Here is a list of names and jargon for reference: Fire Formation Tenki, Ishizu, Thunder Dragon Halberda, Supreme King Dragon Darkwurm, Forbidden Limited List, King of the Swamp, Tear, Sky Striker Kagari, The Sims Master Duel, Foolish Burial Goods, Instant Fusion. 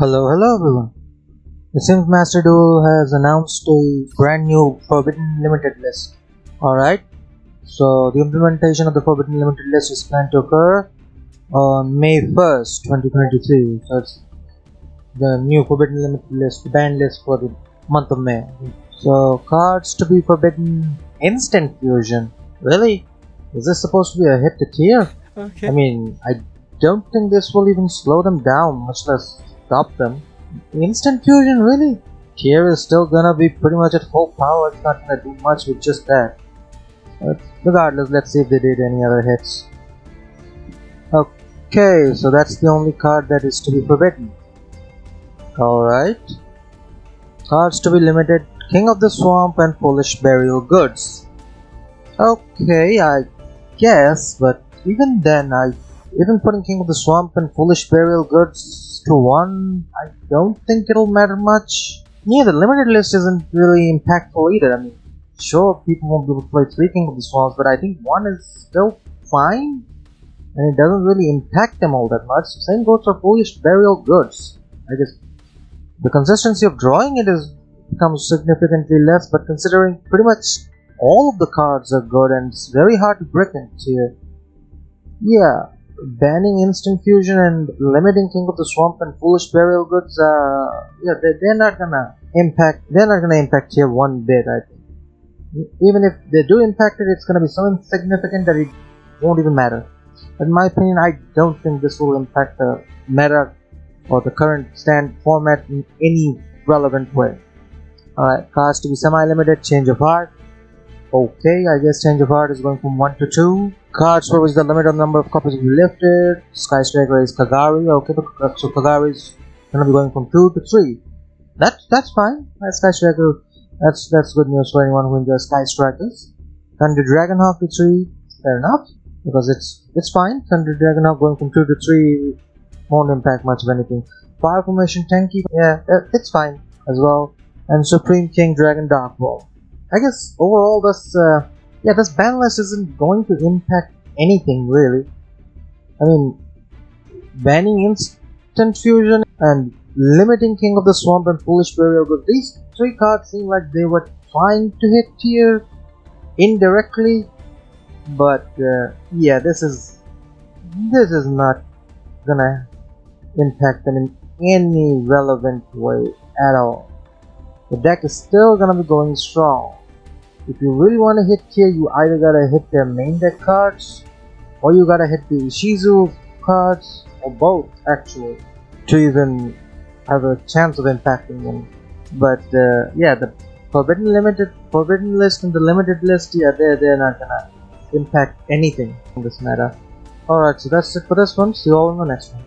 Hello everyone. The Sims Master Duel has announced a brand new Forbidden Limited List. Alright, so the implementation of the Forbidden Limited List is planned to occur on May 1st, 2023. So it's the new Forbidden Limited List, the ban list for the month of May. So cards to be forbidden, Instant Fusion. Really? Is this supposed to be a hit to Tear? Okay. I mean, I don't think this will even slow them down, much less stop them. Instant Fusion, really? Tear is still gonna be pretty much at full power. It's not gonna do much with just that. But regardless, let's see if they did any other hits. Okay, so that's the only card that is to be forbidden. Alright. Cards to be limited, King of the Swamp and Foolish Burial Goods. Okay, I guess, but even then, even putting King of the Swamp and Foolish Burial Goods to one, I don't think it'll matter much. Yeah, the limited list isn't really impactful either. I mean, sure, people won't be able to play three King of the Swamps, but I think one is still fine, and it doesn't really impact them all that much. Same goes for Foolish Burial Goods. I guess the consistency of drawing it becomes significantly less, but considering pretty much all of the cards are good, and it's very hard to break into here. Yeah. Banning Instant Fusion and limiting King of the Swamp and Foolish Burial Goods, yeah, they're not gonna impact here one bit, I think. Even if they do impact it, it's gonna be so insignificant that it won't even matter. In my opinion, I don't think this will impact the meta or the current stand format in any relevant way. Alright, cards to be semi-limited, Change of Heart. Okay, I guess Change of Heart is going from 1 to 2. Cards for which the limit on number of copies will be lifted. Sky Striker is Kagari. Okay, so Kagari is going to be going from 2 to 3. That's fine. Sky Striker, that's good news for anyone who enjoys Sky Strikers. Thunder Dragon Halberda to 3. Fair enough, because it's fine. Thunder Dragon Halberda going from 2 to 3 won't impact much of anything. Fire Formation Tenki, yeah, it's fine as well. And Supreme King Dragon Darkwurm. I guess overall this ban list isn't going to impact anything really. I mean, banning Instant Fusion and limiting King of the Swamp and Foolish Burial Goods, these three cards seem like they were trying to hit Tier indirectly, but yeah, this is not gonna impact them in any relevant way at all. The deck is still gonna be going strong. If you really want to hit here, you either gotta hit their main deck cards, or you gotta hit the Ishizu cards, or both actually, to even have a chance of impacting them. But yeah, the forbidden list and the limited list, yeah, they're not gonna impact anything in this meta. Alright, so that's it for this one. See you all in the next one.